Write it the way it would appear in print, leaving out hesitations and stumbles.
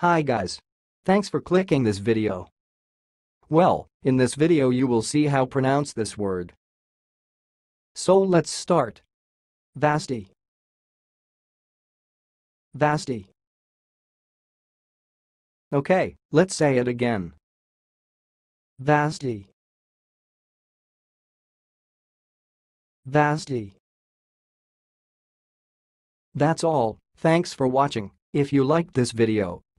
Hi guys. Thanks for clicking this video. Well, in this video you will see how pronounce this word. So let's start. Vasty. Vasty. Okay, let's say it again. Vasty. Vasty. That's all. Thanks for watching. If you liked this video,